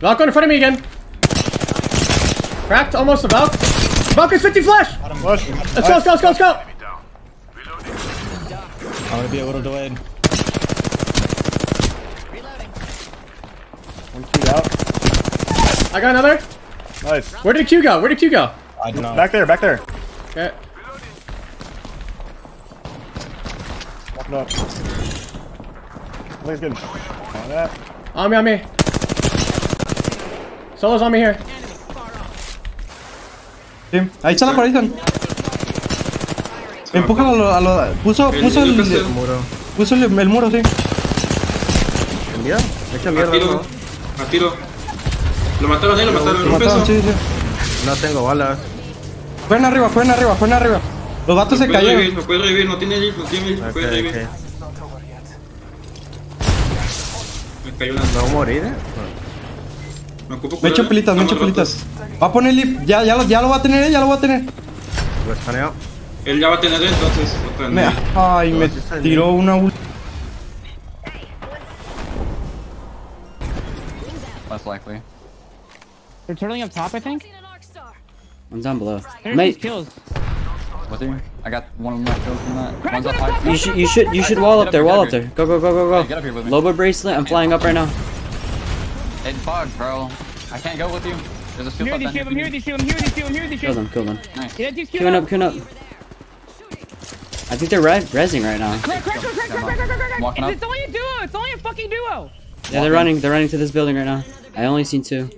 Lock on in front of me again. Cracked, almost the Valk. Valkyrie's 50 flash! Let's go! I'm gonna be a little delayed. Reloading. 1 Q out. I got another. Nice. Where did Q go? I don't know. Back there. Okay. Walking up. He's good. On me. Solo's on me here. Team, ahí está la coalición. Empújalo a lo... Puso el muro, sí. ¿El mierda? Echa mierda. A tiro. Lo mataron, un peso. Sí. No tengo balas. Fueron arriba. Los vatos se cayeron. No puede revivir, no tiene revivir. Okay. Me cayó una... ¿No morir, eh? Me echo pelitas. Va a poner leap, ya lo va a tener. Lo escaneo. Él ya va a tener entonces. Me tiró una ult. Less likely. They're turtling up top, I think. One's down below. Mate. What's he? I got one of my kills from that. One's up high. You should wall up there. Go. Hey, get up here with me. Lobo bracelet. I'm flying up right now. It bugged, bro. I can't go with you. There's a super. I'm here with you. Kill them. Nice. Queuing up. I think they're rezzing right now. Crack. It's only a duo. It's only a fucking duo. Yeah, they're running to this building right now. I only seen two. We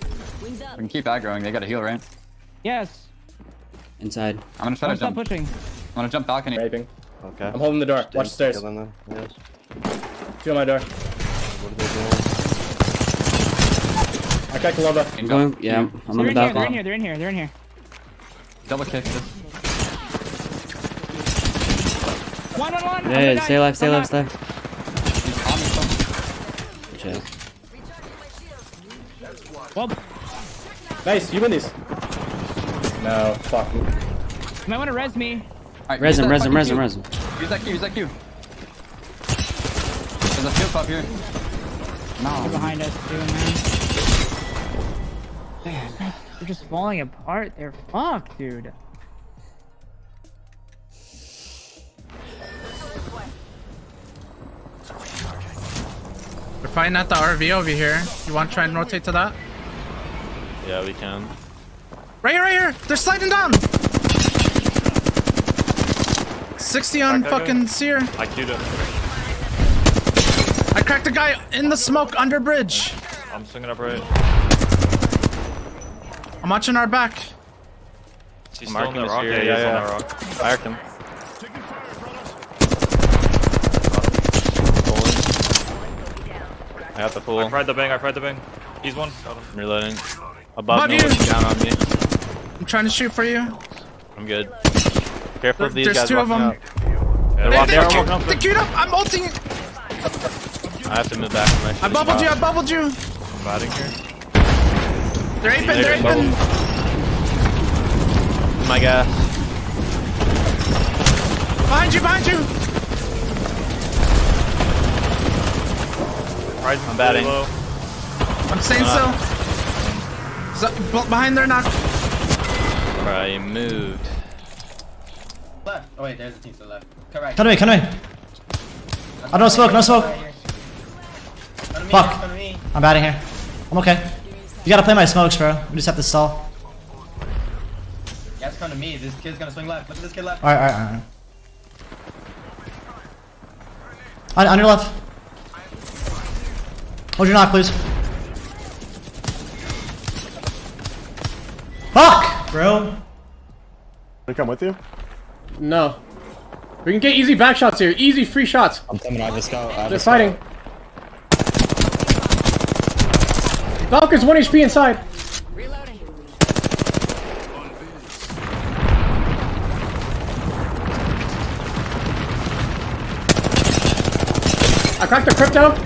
can keep aggroing. They got a heal, right? Yes. Inside. I'm gonna try to jump. Stop pushing. I'm gonna jump balcony. Raping. Okay. I'm holding the door. Watch the stairs. Yes. Two on my door. What are they doing? I cracked the lava. Yeah, I'm on the back. They're in here. Double kick. One. Hey, yeah, stay alive. Chill. Well, nice, you win this. No, fuck. You might want to res me. Right, res him. Use that Q. There's a field pop here. No. They're behind us too, man. Man, they're just falling apart. They're fucked, dude. We're fighting at the RV over here. You want to try and rotate to that? Yeah, we can. Right here! They're sliding down! 60 on fucking Seer. I queued up. I cracked a guy in the smoke under bridge. I'm swinging up right. I'm watching our back. He's still on the rock. Yeah. On the rock. I reckon. I got the pool. I fried the bang. He's one. I'm reloading. Above me, down on me. I'm trying to shoot for you. I'm good. Careful of these guys. There's two of them. Yeah, they're queued up. I'm ulting. I have to move back. I bubbled you. I'm fighting here. They're aping. My God. Behind you. Right, I'm batting. I'm staying still. Behind their knock. Alright, you moved. Left. Oh wait, there's a team still left. Cut away. I don't smoke, no smoke. Fuck. I'm batting here. I'm okay. You gotta play my smokes, bro. We just have to stall. Yeah, it's coming to me. This kid's gonna swing left. Look at this kid left. Alright. On your left. Hold your knock, please. Fuck! Bro. They come with you? No. We can get easy back shots here. Easy free shots. I'm coming out. They're fighting. Valkyrie's 1 HP inside. Reloading. I cracked the crypto.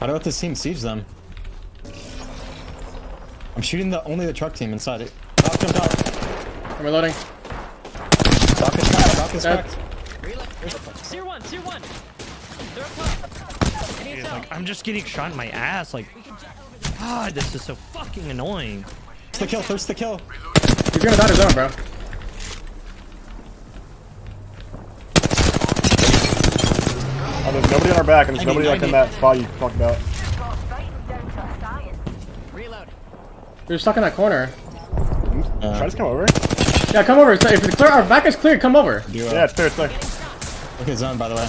How about this team sieves them? I'm shooting only the truck team inside it. I'm reloading. Dock is cracked. Seer 1. Dude, like, I'm just getting shot in my ass. Like, God, this is so fucking annoying. First the kill, first the kill. You're gonna die to zone, bro. Oh, there's nobody on our back, and there's nobody like in that spot you talked about. You're stuck in that corner. Try to just come over. Yeah, come over. If it's clear, our back is clear, come over. Yeah, it's clear, it's clear. Look at zone, by the way.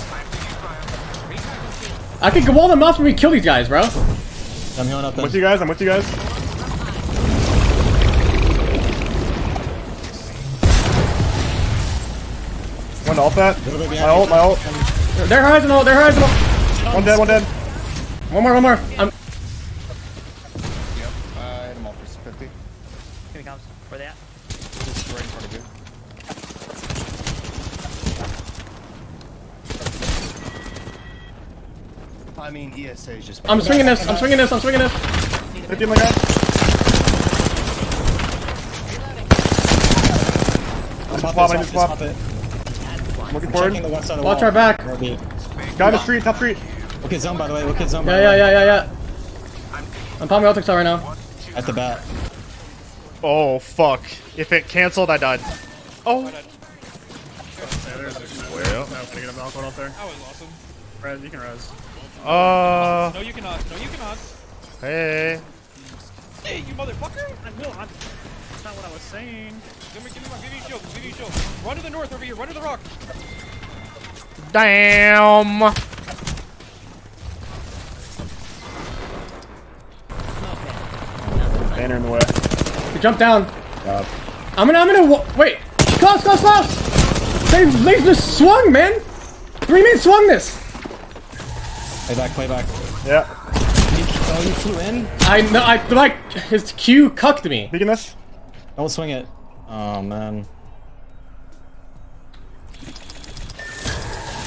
I can wall them off when we kill these guys, bro. I'm healing up. I'm with you guys, I'm with you guys. One to ult that. My ult, my ult. They're horizontal, they're horizontal. One dead, one dead. One more, one more. I'm where they at? Just right in front of you. I mean, ESA is just. I'm swinging this. I'm swinging this. I'm swinging this. 50 my guy. I just swap. I'm looking forward. Watch our back. Down the street. Top street. Look at zone, by the way. Look at zone. Yeah. I'm popping out right now. At the bat. Oh fuck! If it canceled, I died. Oh. That was awesome. Res, you can res. No, you cannot. No, you cannot. Hey. Hey, you motherfucker! I will. That's not what I was saying. Give me shield. Give me shield. Run to the north over here. Run to the rock. Damn. Banner in the way. Jump down. I'm gonna wait. Close. They just swung, man. 3 men swung this. Play back. Yeah. Oh, you flew in? I his Q cucked me. Beacon this. Don't swing it. Oh man.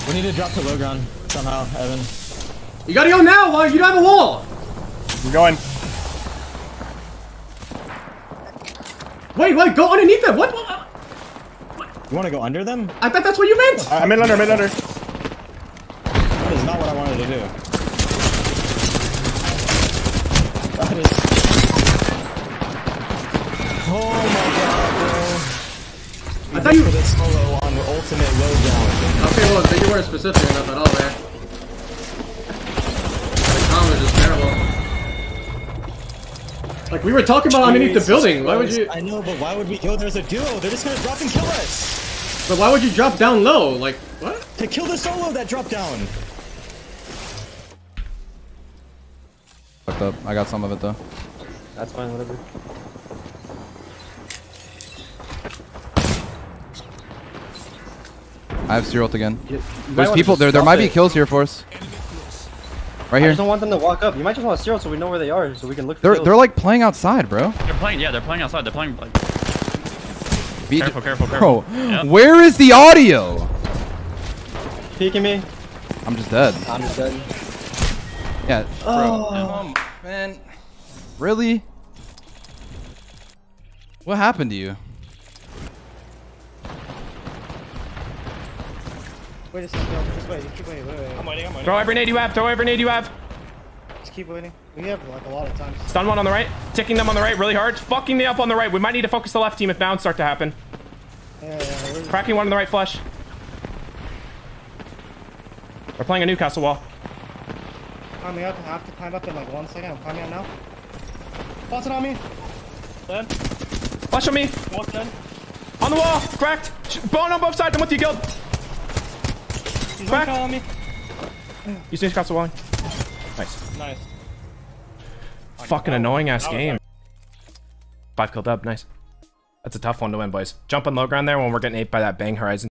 We need to drop to low ground somehow, Evan. You gotta go now, while you don't have a wall. I'm going. Wait, go underneath them! What? You wanna go under them? I thought that's what you meant! I'm in under, I'm in under. That is not what I wanted to do. That is... Oh my god, bro. I thought you... This solo on the ultimate low down. Okay, well, so you weren't specific enough at all there. The comment is terrible. Like, we were talking about underneath the building, why would you... I know, but why would we go? There's a duo, they're just gonna drop and kill us! But why would you drop down low? Like, what? To kill the solo that dropped down! Fucked up, I got some of it though. That's fine, whatever. I have zero ult again. There's people, there might be kills here for us. Right here. I just don't want them to walk up. You might just want to zero so we know where they are, so we can look. They're like playing outside, bro. They're playing, yeah. They're playing outside. They're playing. Like... Careful, bro. Yep. Where is the audio? Peeking me. I'm just dead. Yeah. Oh bro. Man. Really? What happened to you? Wait a second, just wait, just keep waiting, wait. I'm waiting. Throw every nade you have, Just keep waiting. We have like a lot of time. Stun one on the right, ticking them on the right really hard. Fucking me up on the right, we might need to focus the left team if bounds start to happen. Yeah. Cracking one on the right flush. We're playing a Newcastle wall. Climbing up, I have to climb up in like 1 second, I'm climbing up now. Flash it on me. Dead. Flash on me. Walk dead. On the wall, cracked. Bone on both sides, I'm with you, Guild. He's back on me. You see Scott's wall. Nice. Fucking annoying ass game. 5 kill dub, nice. That's a tough one to win, boys. Jump on low ground there when we're getting 8 by that bang horizon.